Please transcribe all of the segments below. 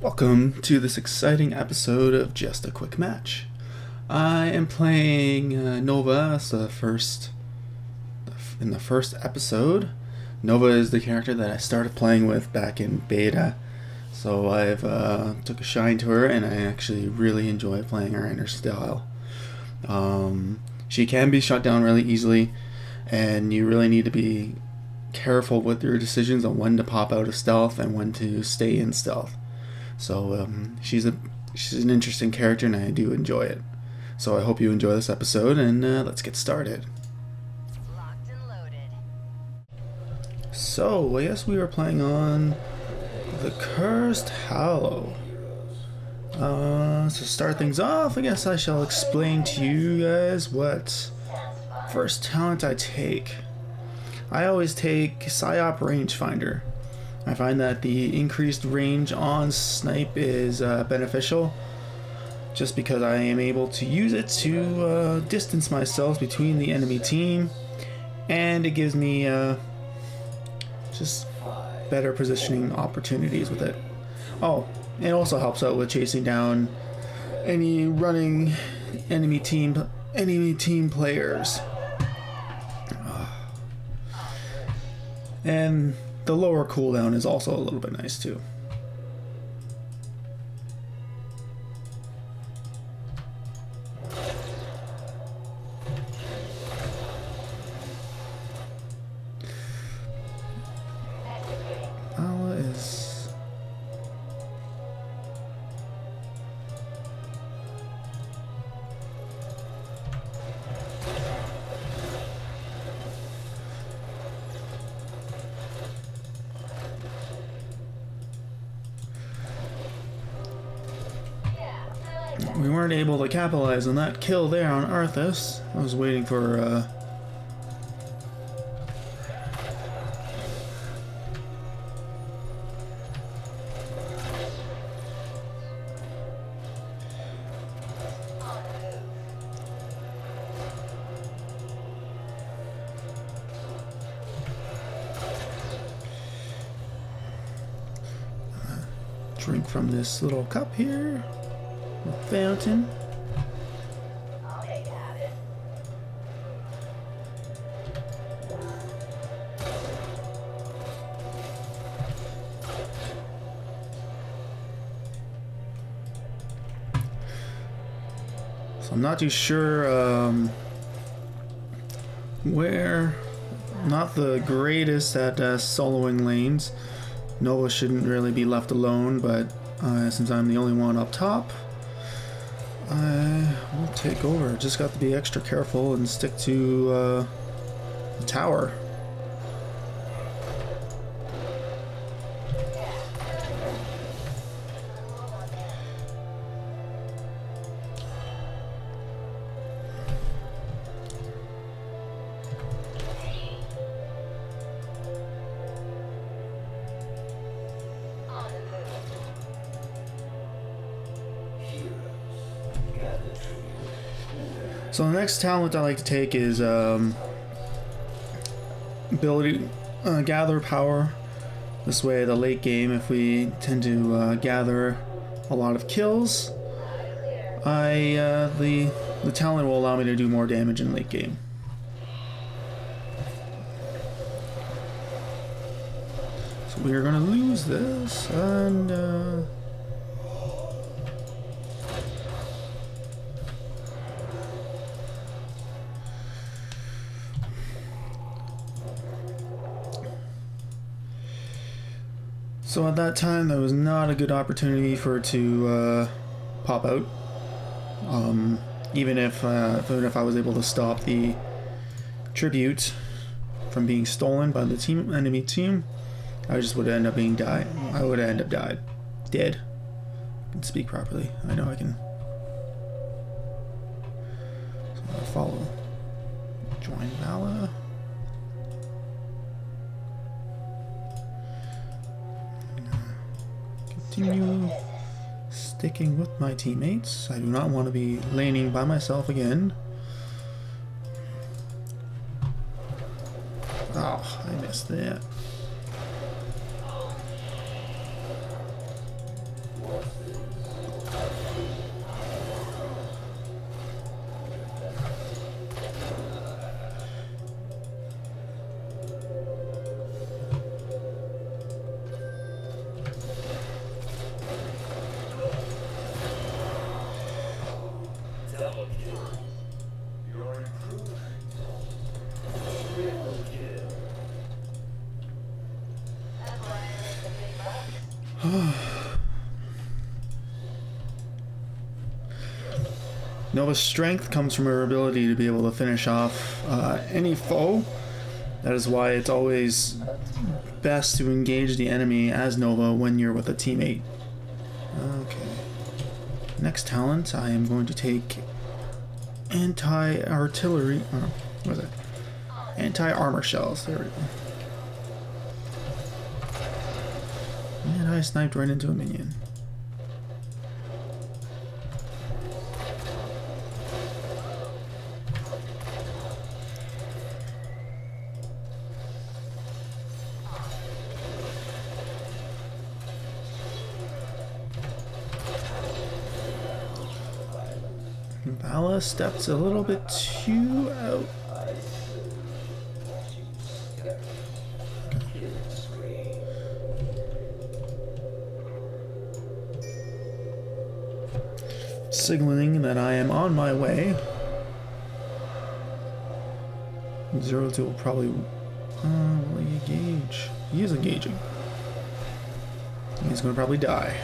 Welcome to this exciting episode of Just a Quick Match. I am playing Nova. That's in the first episode. Nova is the character that I started playing with back in beta, so I've took a shine to her, and I actually really enjoy playing her and her style. She can be shot down really easily, and you really need to be careful with your decisions on when to pop out of stealth and when to stay in stealth. So she's an interesting character, and I do enjoy it. So I hope you enjoy this episode, and let's get started. Locked and loaded. So I guess we were playing on the Cursed Hollow. So start things off, I guess I shall explain to you guys what first talent I take. I always take Psyop Rangefinder. I find that the increased range on snipe is beneficial, just because I am able to use it to distance myself between the enemy team, and it gives me just better positioning opportunities with it. Oh, it also helps out with chasing down any running enemy team players. And the lower cooldown is also a little bit nice too. We weren't able to capitalize on that kill there on Arthas. I was waiting for drink from this little cup here. Fountain. So I'm not too sure where. Not the greatest at soloing lanes. Nova shouldn't really be left alone, but since I'm the only one up top, I will take over. Just got to be extra careful and stick to the tower. So the next talent I like to take is ability Gather Power. This way, the late game, if we tend to gather a lot of kills, the talent will allow me to do more damage in late game. So we are going to lose this, and so at that time, there was not a good opportunity for it to pop out. Even if I was able to stop the tribute from being stolen by the enemy team, I just would end up dead. I can speak properly. I know I can. So I'm gonna follow. Join Vala. Continue sticking with my teammates. I do not want to be laning by myself again. Oh, I missed that. Nova's strength comes from her ability to be able to finish off any foe. That is why it's always best to engage the enemy as Nova when you're with a teammate. Okay. Next talent, I am going to take anti-artillery. Oh, what was it? Anti-armor shells. There we go. And I sniped right into a minion. Vala steps a little bit too out. Signaling that I am on my way. Zero two will probably will he engage? He is engaging. He's gonna probably die.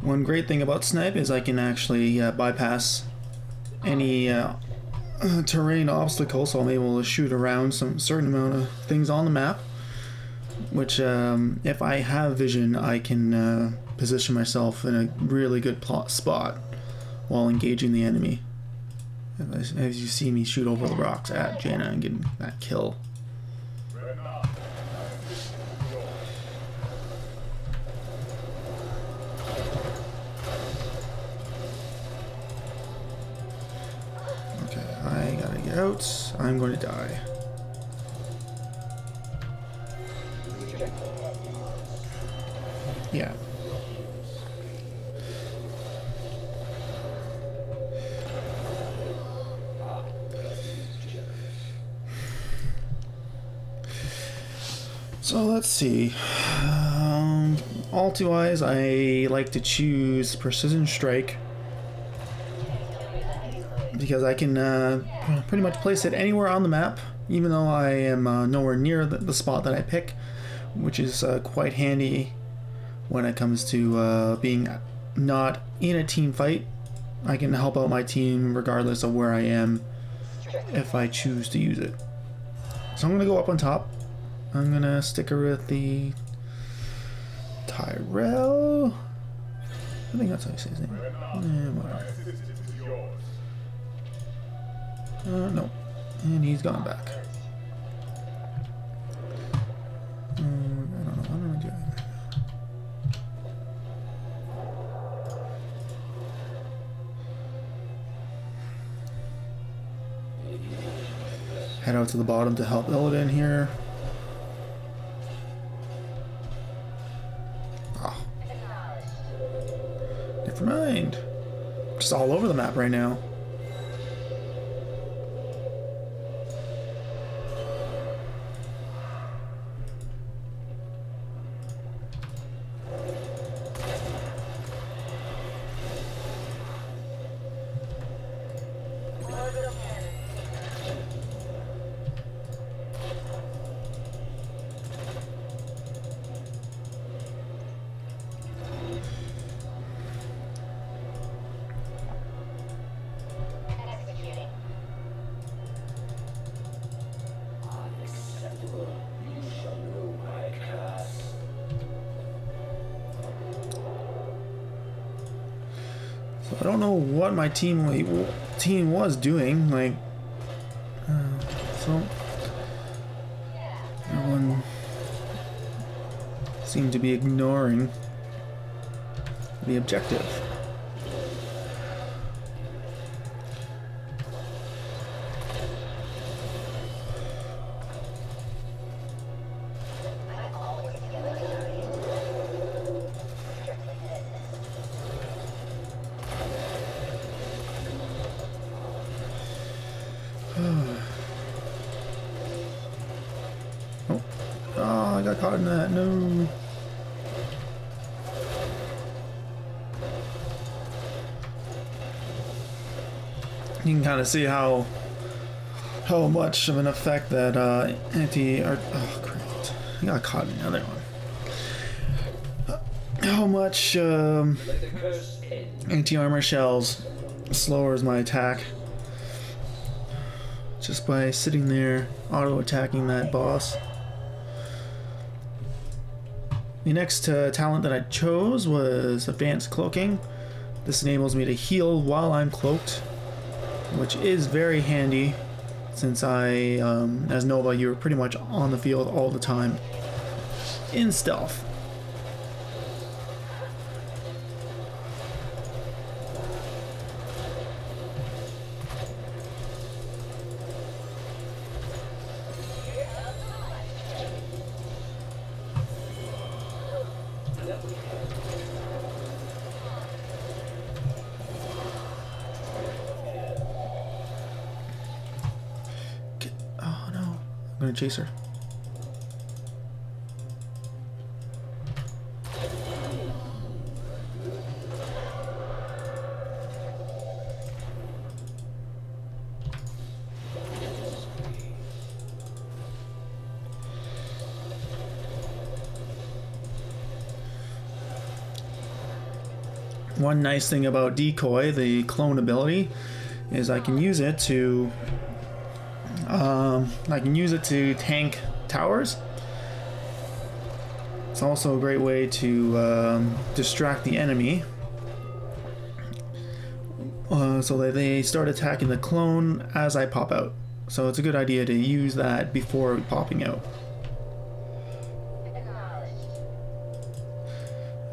One great thing about Snipe is I can actually bypass any terrain obstacle, so I'm able to shoot around some certain amount of things on the map, which if I have vision, I can position myself in a really good spot while engaging the enemy. As you see me shoot over the rocks at Janna and get that kill. Out, I'm going to die. Yeah. So let's see. Ulti-wise, I like to choose Precision Strike, because I can pretty much place it anywhere on the map, even though I am nowhere near the spot that I pick, which is quite handy when it comes to being not in a team fight. I can help out my team regardless of where I am if I choose to use it. So I'm going to go up on top. I'm going to stick her with the Tyrell. I think that's how you say his name. No, and he's gone back. I don't know what I'm doing. Head out to the bottom to help Illidan here. Oh. Never mind. Just all over the map right now. I don't know what my team was doing, like, so everyone seemed to be ignoring the objective. caught in that. No. You can kind of see how much of an effect that oh great, I got caught in another one. How much anti-armor shells lowers my attack just by sitting there auto attacking that boss. The next talent that I chose was Advanced Cloaking. This enables me to heal while I'm cloaked, which is very handy since I, as Nova, you were pretty much on the field all the time in stealth. Chaser. One nice thing about Decoy, the clone ability, is I can use it to tank towers. It's also a great way to distract the enemy so that they start attacking the clone as I pop out. So it's a good idea to use that before popping out.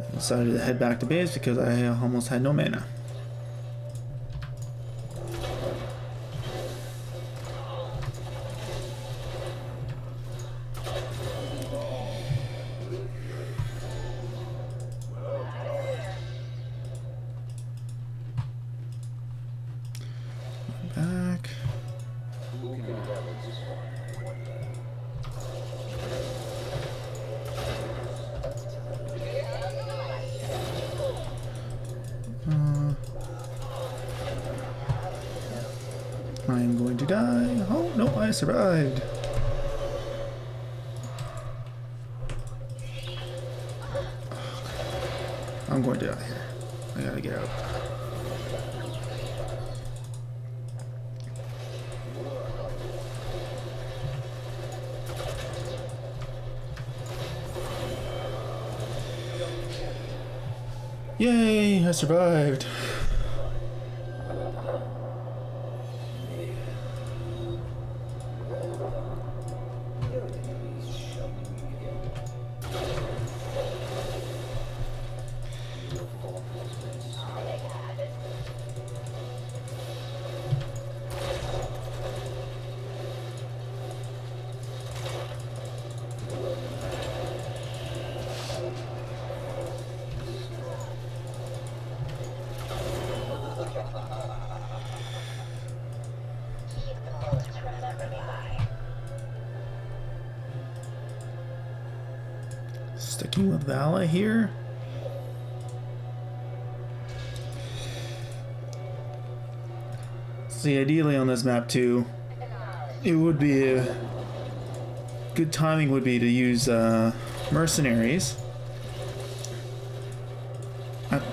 I decided to head back to base because I almost had no mana. I'm going to die. Oh, no, I survived. I'm going to die here. I gotta get out. Yay, I survived. Sticking with Vala here. See, ideally on this map too, it would be good timing would be to use mercenaries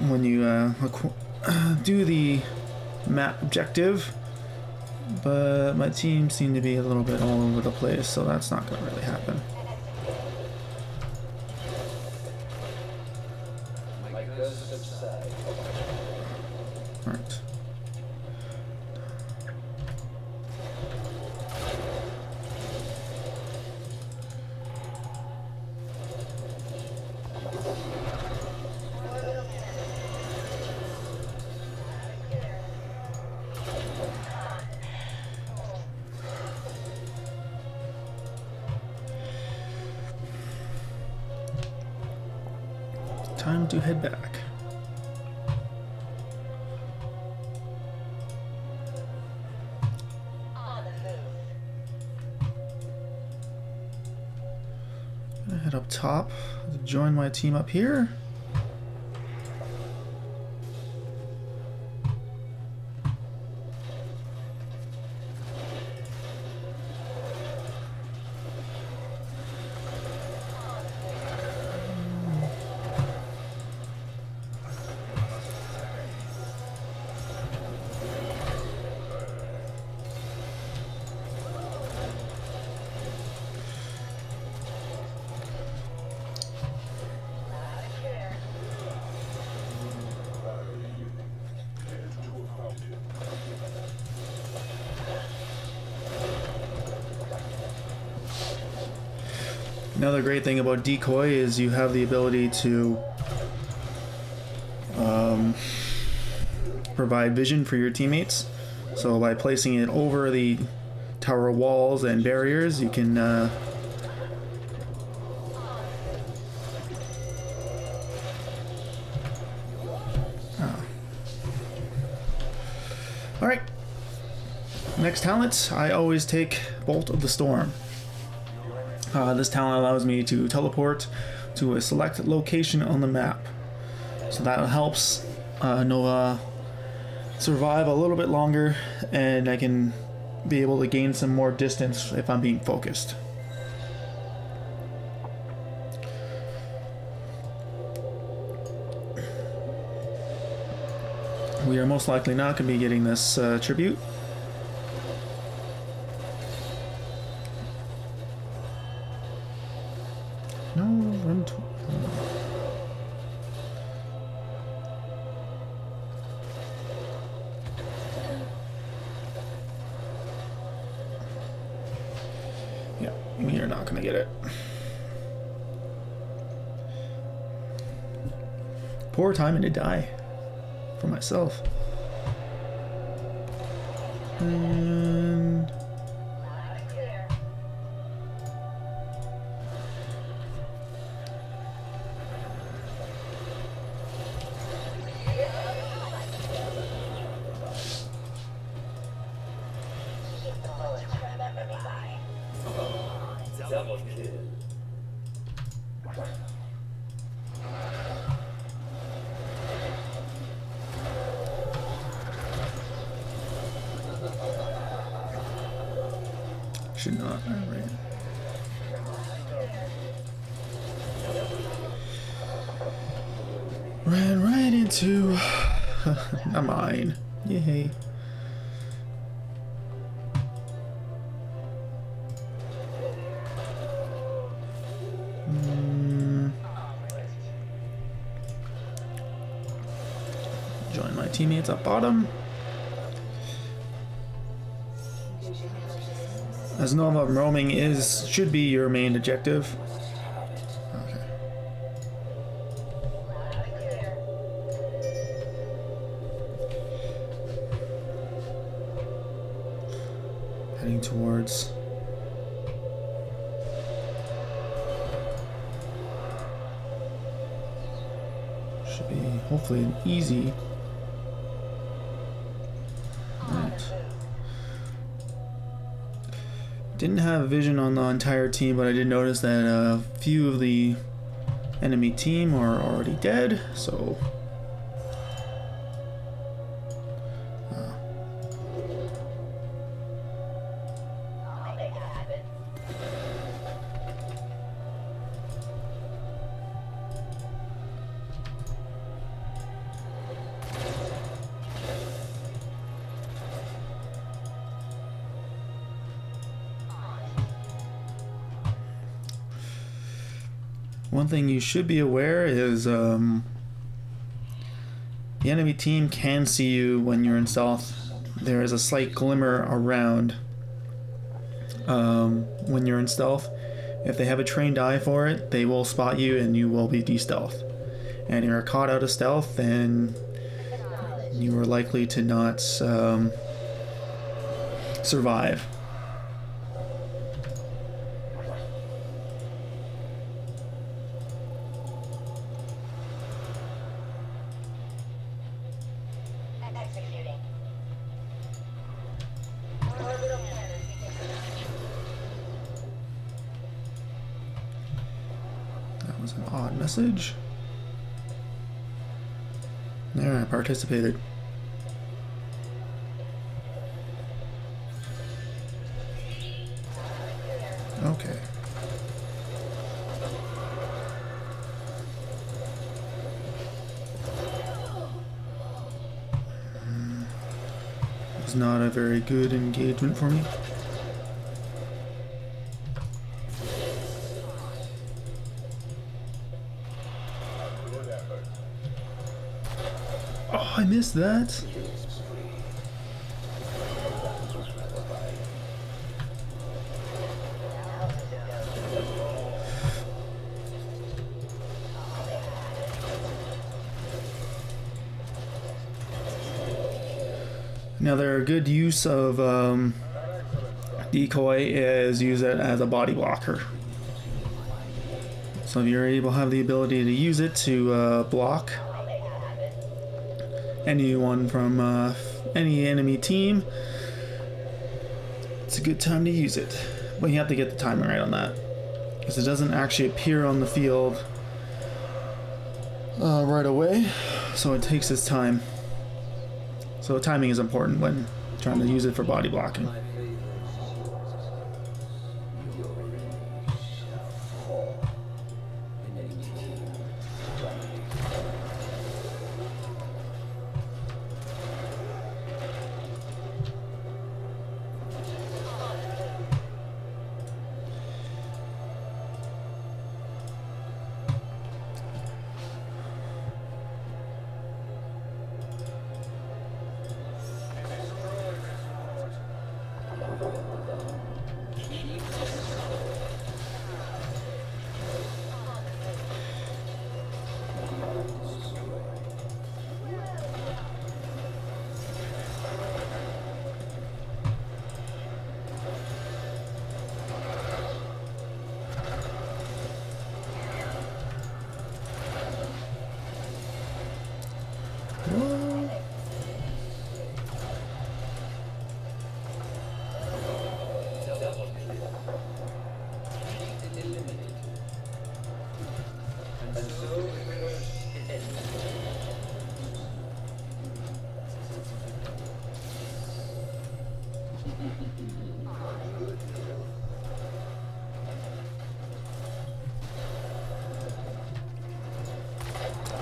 when you do the map objective, but my team seemed to be a little bit all over the place, so that's not going to really happen. Time to head back. head up top to join my team up here. Another great thing about Decoy is you have the ability to provide vision for your teammates. So by placing it over the tower walls and barriers, you can Alright, next talent, I always take Bolt of the Storm. This talent allows me to teleport to a select location on the map. So that helps Nova survive a little bit longer, and I can be able to gain some more distance if I'm being focused. We are most likely not going to be getting this tribute. Poor timing to die for myself. And should not. All right. Ran right into a mine. Yay. Join my teammates up bottom. As Nova, roaming should be your main objective. Okay. Heading towards should be hopefully an easy. Didn't have vision on the entire team, but I did notice that a few of the enemy team are already dead, so... One thing you should be aware is the enemy team can see you when you're in stealth. There is a slight glimmer around when you're in stealth. If they have a trained eye for it, they will spot you and you will be de-stealth. And if you're caught out of stealth, then you are likely to not survive. message? There, I participated. Okay. It's not a very good engagement for me. Oh, I missed that. Now, their good use of Decoy is use it as a body blocker. So if you're able to have the ability to use it to block anyone from any enemy team, it's a good time to use it. But you have to get the timing right on that, because it doesn't actually appear on the field right away, so it takes its time. So timing is important when trying to use it for body blocking.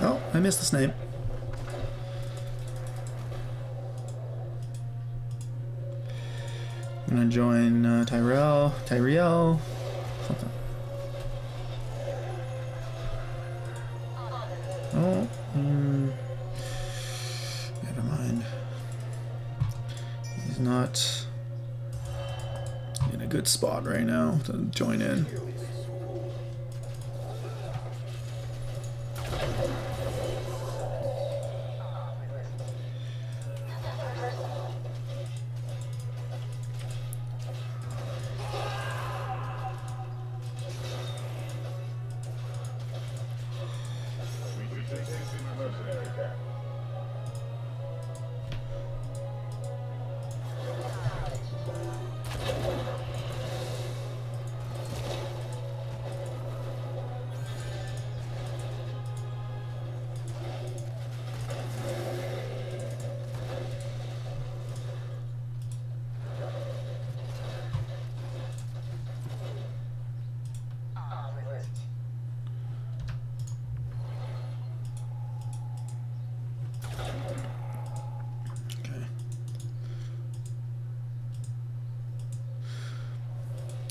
Oh, I missed the snipe. I'm gonna join Tyrell, something. Oh, never mind. He's not in a good spot right now to join in.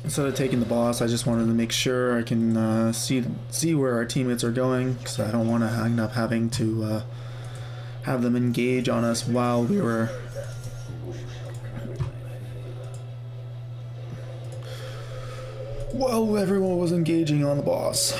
Instead of taking the boss, I just wanted to make sure I can see where our teammates are going, because I don't want to end up having to have them engage on us while we were while everyone was engaging on the boss.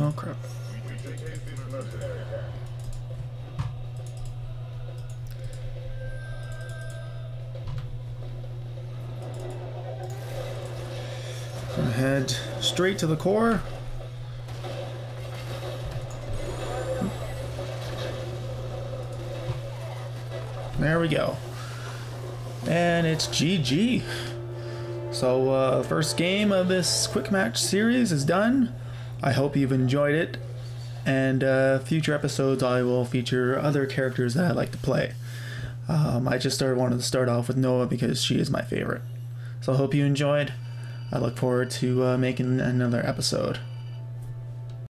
Oh crap. head straight to the core. There we go. And it's GG. So first game of this quick match series is done. I hope you've enjoyed it, and future episodes I will feature other characters that I like to play. I just wanted to start off with Nova because she is my favorite. So I hope you enjoyed. I look forward to making another episode.